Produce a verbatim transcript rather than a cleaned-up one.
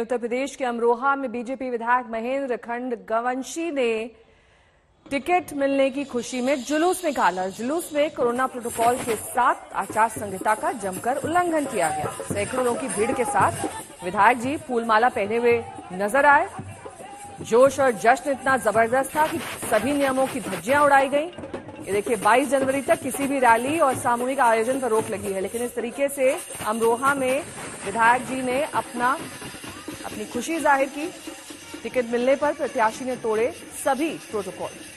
उत्तर प्रदेश के अमरोहा में बीजेपी विधायक महेंद्र खंड गवंशी ने टिकट मिलने की खुशी में जुलूस निकाला। जुलूस में कोरोना प्रोटोकॉल के साथ आचार संहिता का जमकर उल्लंघन किया गया। सैकड़ों लोगों की भीड़ के साथ विधायक जी फूलमाला पहने हुए नजर आए। जोश और जश्न इतना जबरदस्त था कि सभी नियमों की धज्जियां उड़ाई गई। ये देखिए, बाईस जनवरी तक किसी भी रैली और सामूहिक आयोजन पर रोक लगी है, लेकिन इस तरीके से अमरोहा में विधायक जी ने अपना अपनी खुशी जाहिर की। टिकट मिलने पर प्रत्याशी ने तोड़े सभी प्रोटोकॉल।